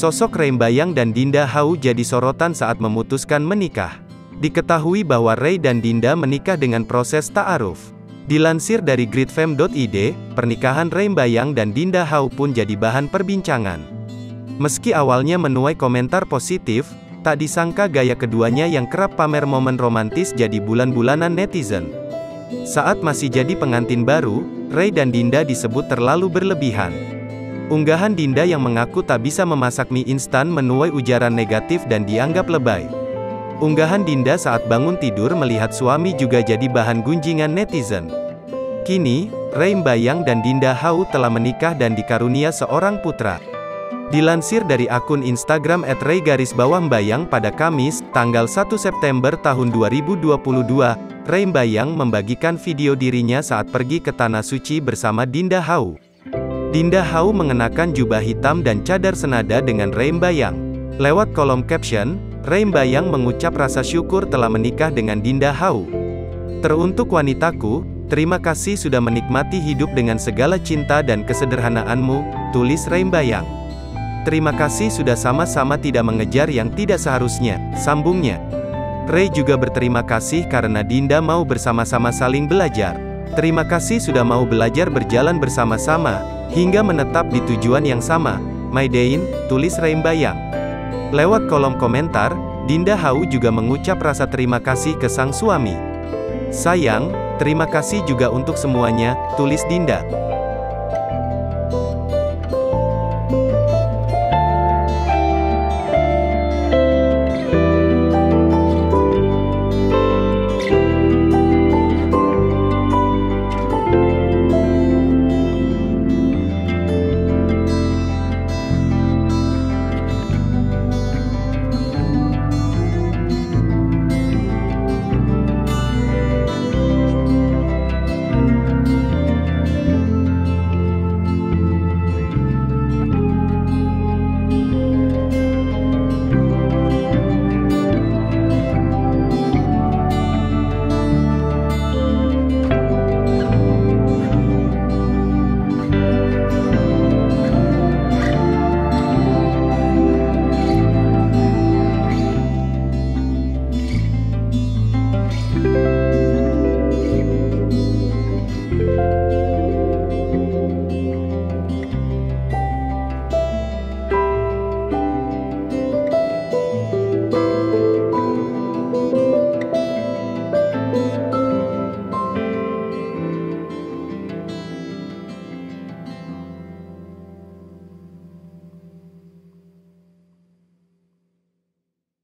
Sosok Rey Mbayang dan Dinda Hauw jadi sorotan saat memutuskan menikah. Diketahui bahwa Rey dan Dinda menikah dengan proses ta'aruf. Dilansir dari GridFame.id, pernikahan Rey Mbayang dan Dinda Hauw pun jadi bahan perbincangan. Meski awalnya menuai komentar positif, tak disangka gaya keduanya yang kerap pamer momen romantis jadi bulan-bulanan netizen. Saat masih jadi pengantin baru, Rey dan Dinda disebut terlalu berlebihan. Unggahan Dinda yang mengaku tak bisa memasak mie instan menuai ujaran negatif dan dianggap lebay. Unggahan Dinda saat bangun tidur melihat suami juga jadi bahan gunjingan netizen. Kini, Rey Mbayang dan Dinda Hauw telah menikah dan dikarunia seorang putra. Dilansir dari akun Instagram @rey_mbayang pada Kamis, tanggal 1 September tahun 2022, Rey Mbayang membagikan video dirinya saat pergi ke Tanah Suci bersama Dinda Hauw. Dinda Hauw mengenakan jubah hitam dan cadar senada dengan Rey Mbayang. Lewat kolom caption, Rey Mbayang mengucap rasa syukur telah menikah dengan Dinda Hauw. Teruntuk wanitaku, terima kasih sudah menikmati hidup dengan segala cinta dan kesederhanaanmu, tulis Rey Mbayang. Terima kasih sudah sama-sama tidak mengejar yang tidak seharusnya, sambungnya. Rey juga berterima kasih karena Dinda mau bersama-sama saling belajar. Terima kasih sudah mau belajar berjalan bersama-sama, hingga menetap di tujuan yang sama, my Dain, tulis Rey Mbayang. Lewat kolom komentar, Dinda Hauw juga mengucap rasa terima kasih ke sang suami. Sayang, terima kasih juga untuk semuanya, tulis Dinda.